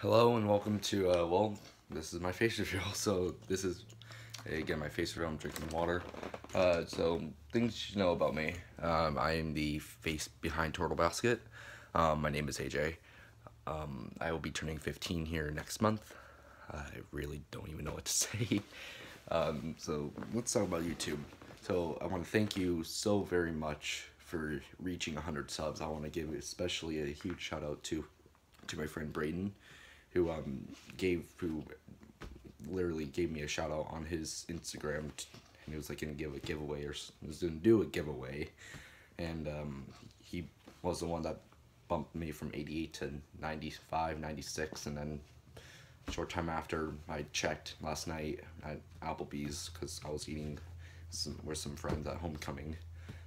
Hello and welcome to, well, this is my face reveal. So this is, again, my face reveal. I'm drinking water. So things you should know about me. I am the face behind Turtle Basket. My name is AJ. I will be turning 15 here next month. I really don't even know what to say. So let's talk about YouTube. So I want to thank you so very much for reaching 100 subs. I want to give especially a huge shout out to my friend Brayden, who literally gave me a shout out on his Instagram, and he was like gonna do a giveaway, and he was the one that bumped me from 88 to 95, 96, and then a short time after, I checked last night at Applebee's because I was eating with some friends at homecoming,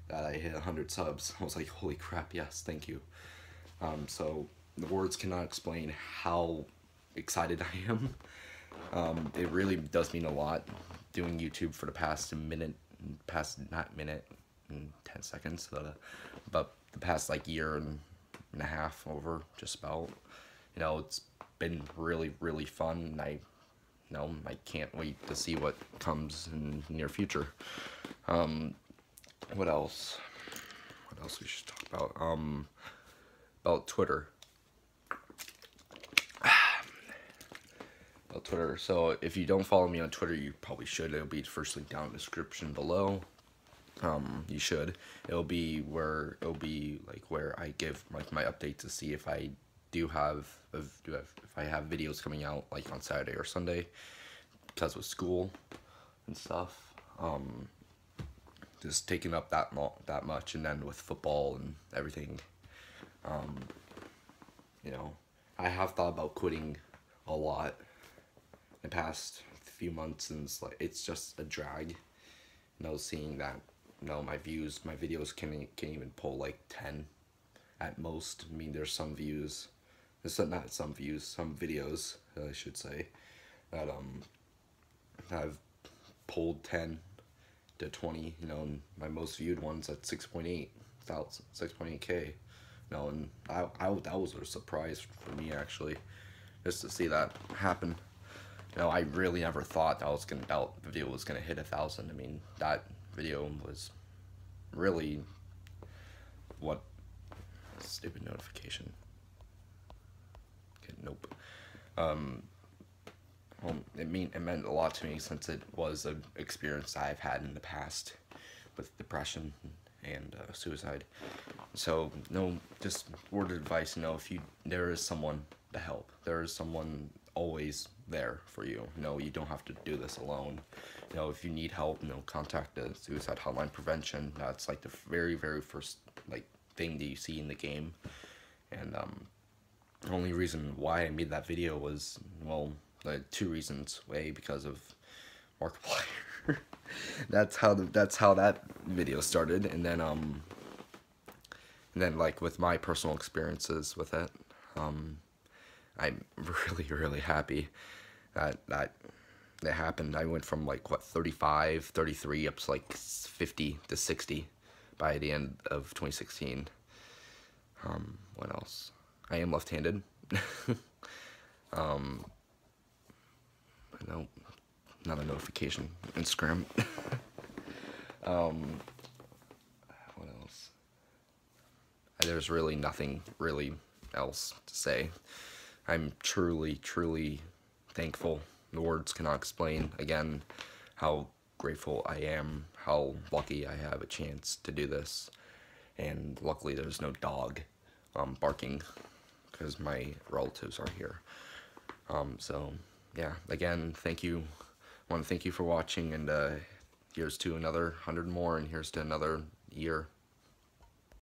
that I hit 100 subs. I was like, holy crap! Yes, thank you. So the words cannot explain how excited I am. It really does mean a lot doing YouTube for the the past like year and a half, over just about. You know, it's been really, really fun, and I can't wait to see what comes in the near future. What else? What else we should talk about? About Twitter. Twitter. So if you don't follow me on Twitter, you probably should. It'll be the first link down in the description below. You should. It'll be like where I give like my update to see if I do have if I have videos coming out like on Saturday or Sunday, because with school and stuff, just taking up that much, and then with football and everything, you know, I have thought about quitting a lot the past few months, and it's just a drag, you know, seeing that, you know, my videos can't even pull like 10 at most. I mean, some videos I should say that I've pulled 10 to 20, you know, and my most viewed ones at 6.8k, you know, and that was a surprise for me, actually, just to see that happen. You know, I really never thought that video was gonna hit 1,000. I mean, that video was really what stupid notification. Okay, nope. Well, it meant a lot to me, since it was an experience I've had in the past with depression and suicide. So, no, just word of advice. You know, there is someone to help. There is someone always there for you. No, you don't have to do this alone. You know, if you need help, you know, contact the Suicide Hotline Prevention. That's like the very, very first like thing that you see in the game. And the only reason why I made that video was, well, two reasons. A, because of Markiplier. that's how that video started. And then like with my personal experiences with it. I'm really, really happy that it happened. I went from like, what, 35, 33 up to like 50 to 60 by the end of 2016. What else? I am left-handed. No, not a notification. Instagram. What else? There's really nothing really else to say. I'm truly, truly thankful. The words cannot explain, again, how grateful I am, how lucky I have a chance to do this. And luckily there's no dog barking, because my relatives are here. So, yeah, again, thank you. I want to thank you for watching, and here's to another 100 more, and here's to another year.